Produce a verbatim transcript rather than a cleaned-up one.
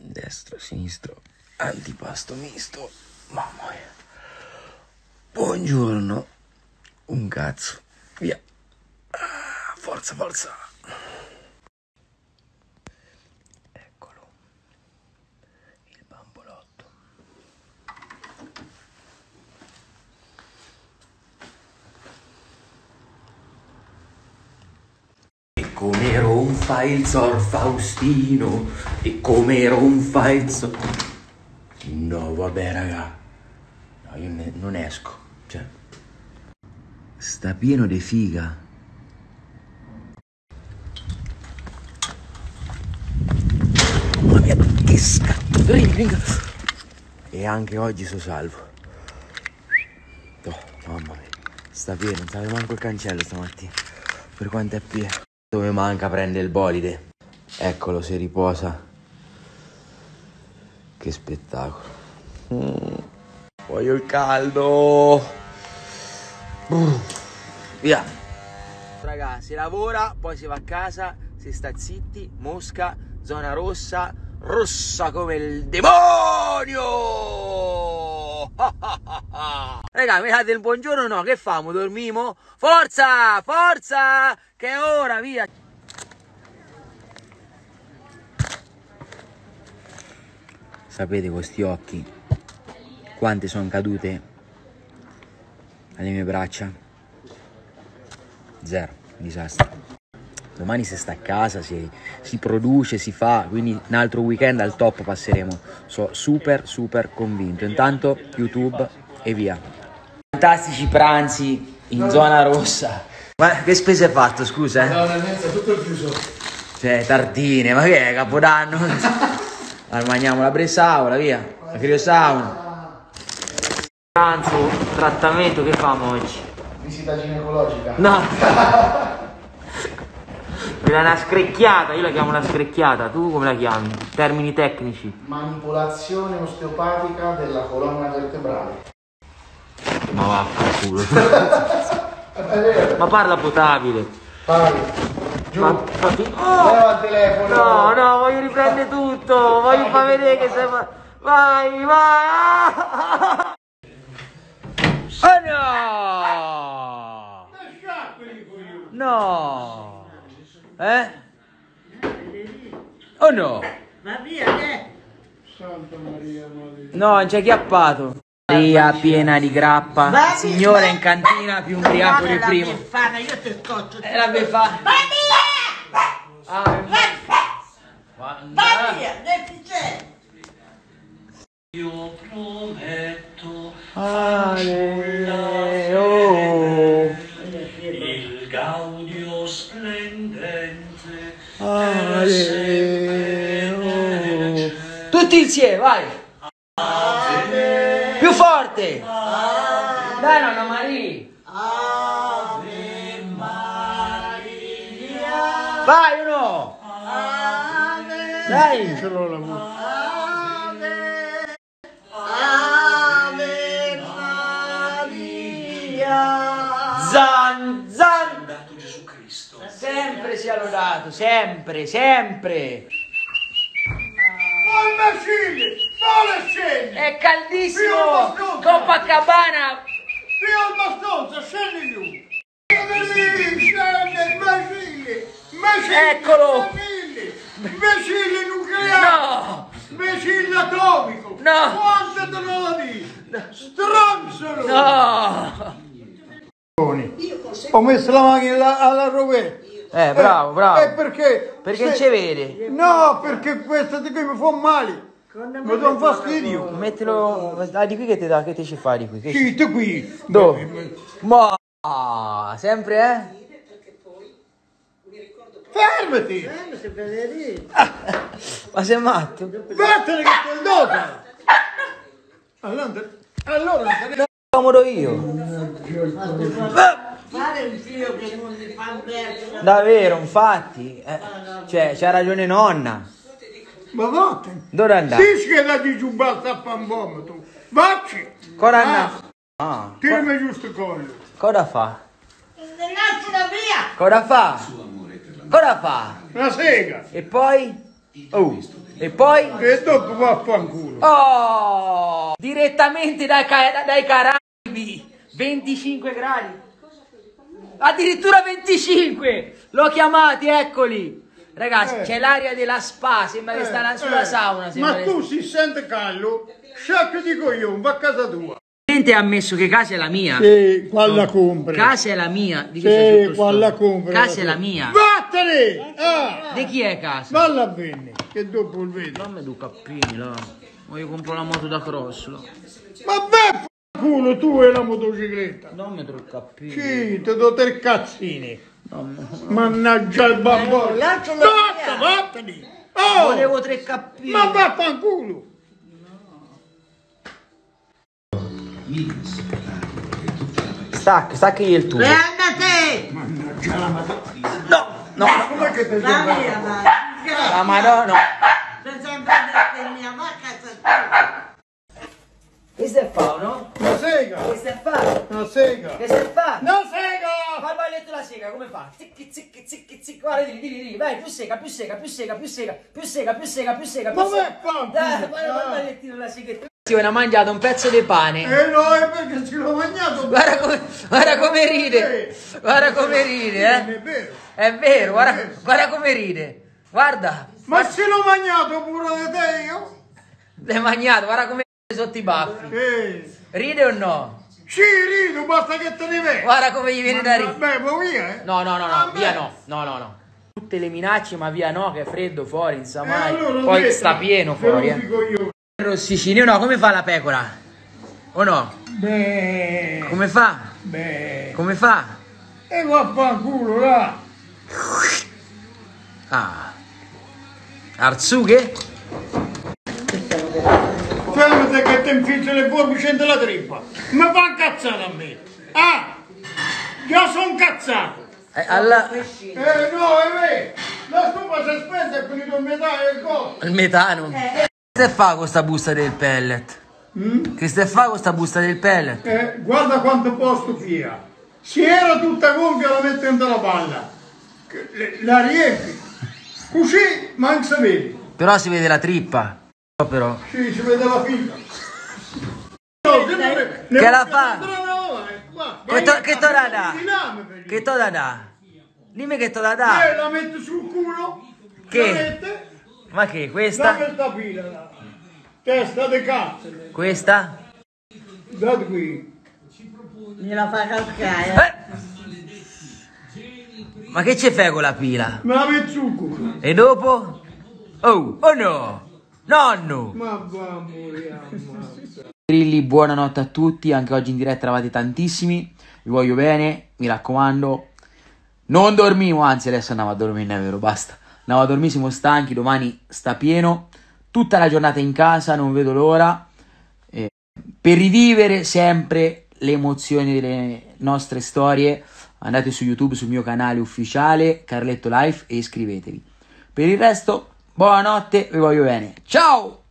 Destro, sinistro, antipasto misto. Mamma mia. Buongiorno. Un cazzo. Via. Ah, forza, forza. Eccolo. Il bambolotto. E come ronfa il zor Faustino. E come ronfa il zor... No, vabbè, raga. No, io ne... non esco. Cioè... Sta pieno di figa. Mamma mia, che scatto! E anche oggi sono salvo. Oh, mamma mia. Sta pieno, non sapevo manco il cancello stamattina. Per quanto è pieno. Dove manca prende il bolide. Eccolo, si riposa. Che spettacolo. Mm. Voglio il caldo. Uh, via. Raga, si lavora, poi si va a casa, si sta zitti, mosca, zona rossa, rossa come il demonio. Raga, mi date il buongiorno o no? Che famo? Dormimo? Forza, forza, che è ora, via. Sapete questi occhi? Quante sono cadute alle mie braccia? Zero, disastro. Domani si sta a casa, si, si produce, si fa, quindi un altro weekend al top passeremo. Sono super, super convinto. Intanto YouTube e via. Fantastici pranzi in zona rossa. Ma che spese hai fatto, scusa? Eh? No, la mezza, tutto chiuso. Cioè, tartine, ma che è, Capodanno? Armaniamo la bresaola, via, la criosauna. Pranzo, trattamento, che famo oggi? Visita ginecologica. No. Una screcchiata, io la chiamo una screcchiata, tu come la chiami? Termini tecnici. Manipolazione osteopatica della colonna vertebrale. Ma vaffanculo. Ma parla potabile. Vai. Giù. Ma, ma ti... oh! Leva il telefono. No, no, voglio riprendere tutto. Voglio far vedere che sei... Vai, vai. Oh no! No! Eh? Oh no! Ma via te! Santa Maria, no, non c'è chiappato! Maria piena di grappa, ma signora in cantina più ubriaco di primo! Beffana, io ti scoccio! È la beffana! Ma via! Ah, ma ma via! Deficiente! Io prometto Aleo, il gaudio splendente Aleo. Tutti insieme, vai! Ave, più forte! Ave, dai, nonna Maria! Ave Maria! Vai, uno! Ave, dai! Ce l'ho la voce. Zan, zan! Lodato Gesù Cristo. Sempre sia lodato, sempre, sempre. Buon Basile, buon scendi. È caldissimo. Copacabana. Più abbastanza, scendi giù. Eccolo. Basile nucleare. No. Basile atomico. No. Quanto te lo dici? Stronzolo. No. Ho messo la macchina alla, alla rovetta. Eh, bravo, bravo. E eh, perché? Perché ci vede. No, perché questa di qui mi fa male. Mi dà un fastidio. Mettilo. Ah, di qui che ti dà, che ti ci fa di qui? Che sì, ti qui. Dove? Ma sempre, eh? Fermati! Fermati, ah, ma sei matto? Vattene che sto dopo! Allora, allora. Comodo io. Fare un figlio che non ti fa perdere. Davvero, infatti. Eh, cioè, c'ha ragione nonna. Ma vattene. Dove andare? Sì, che la di giubbata a pambom tu. Vacci. Cosa andare? Ah. Tirami giusto collo. Cosa fa? Cosa fa? Cosa fa? Una sega. E poi? Oh, e poi? E dopo vaffanculo. Oh, direttamente dai, dai Caraibi, venticinque gradi. Addirittura venticinque, l'ho chiamati, eccoli. Ragazzi, eh. c'è l'aria della spa, sembra eh. che sta sulla eh. sauna. Ma tu si sente caldo? Sciacchio di coglione, va a casa tua. Ha ammesso che casa è la mia. Sì, qua la compri. Casa è la mia. Di sì, qua la compri. Casa è la mia. Vattene! Ah. Di chi è casa? Valla bene, che dopo il vedo. Dammi due cappini, là. Voglio comprare la moto da cross, là. Ma beh, culo, tu e la motocicletta. Dammi tre cappini. Sì, ti do tre cazzini. Mannaggia il bambino. Lascia la mia. Vattene! Oh! Volevo tre cappini. Ma vaffanculo! Stacchi, staccagli il tubo. Prendete! Mannaggia la madonna. No, no. Ma com'è che te la mia madonna? La madonna. C'è sempre la mia macchina. Questo è Paolo? Non sega. Questo è Paolo? Non sega. Questo è Paolo? Non sega. Fai il balletto la sega, come fa? Zicchi, zicchi, zicchi, zicchi. Guarda, dilli, dilli, dilli. Vai, più sega, più sega, più sega, più sega, più sega, più sega, più sega. Ma come è Paolo? Dai, fai il ballettino la sega. Ha mangiato un pezzo di pane. Eh no, è perché ce l'ho mangiato. Guarda come, guarda come ride. Guarda come ride, eh. È vero. È vero, guarda, guarda come ride. Guarda. Ma ce l'ho mangiato pure te io. L'hai mangiato, guarda come ride sotto i baffi. Eh. Ride o no? Ci rido, basta che te ne vedi. Guarda come gli viene ma, da ridere. Vabbè, ma via, eh. No, no, no, no, ah, via beh. no. No, no, no. Tutte le minacce, ma via no, che è freddo fuori, insomma. Eh, allora, poi detto, sta pieno fuori, eh. Rossicini o no? Come fa la pecora? O no? Beh. Come fa? Beh. Come fa? E vaffanculo là. Ah. Arzughe? Fermate che ti infilzo le forbici della trippa. Ma fa incazzata a me. Ah. Io sono incazzato. Eh, alla... eh no, è vero. La stufa si è spenta e finito il metano e il coso. Il metano. Eh. Che stai fa con sta busta del pellet? Mm? Che stai fa con sta busta del pellet? Eh, guarda quanto posto fia. Se era tutta gonfia la metto dentro la palla. La riempi. Così, ma non si vede. Però si vede la trippa. No, però. Sì, si vede la fila. No, che ne la fa? Che te la dà? Che te la dà? Dimmi che te la dà. Eh, la metto sul culo. Che? Ma che questa? Questa pila, testa di cazzo. Questa? Da qui. Me la fa calcare. Eh? Ma che ci fai con la pila? Me la metto sul culo. E dopo? Oh, oh no! Nonno! Ma va, moriamo. Grilli, buonanotte a tutti. Anche oggi in diretta eravate tantissimi. Vi voglio bene, mi raccomando. Non dormivo, anzi adesso andavo a dormire, è vero, basta. Andavo a dormire, siamo stanchi, domani sta pieno, tutta la giornata in casa, non vedo l'ora, eh, per rivivere sempre le emozioni delle nostre storie andate su YouTube, sul mio canale ufficiale Carletto Life e iscrivetevi. Per il resto, buonanotte, vi voglio bene, ciao!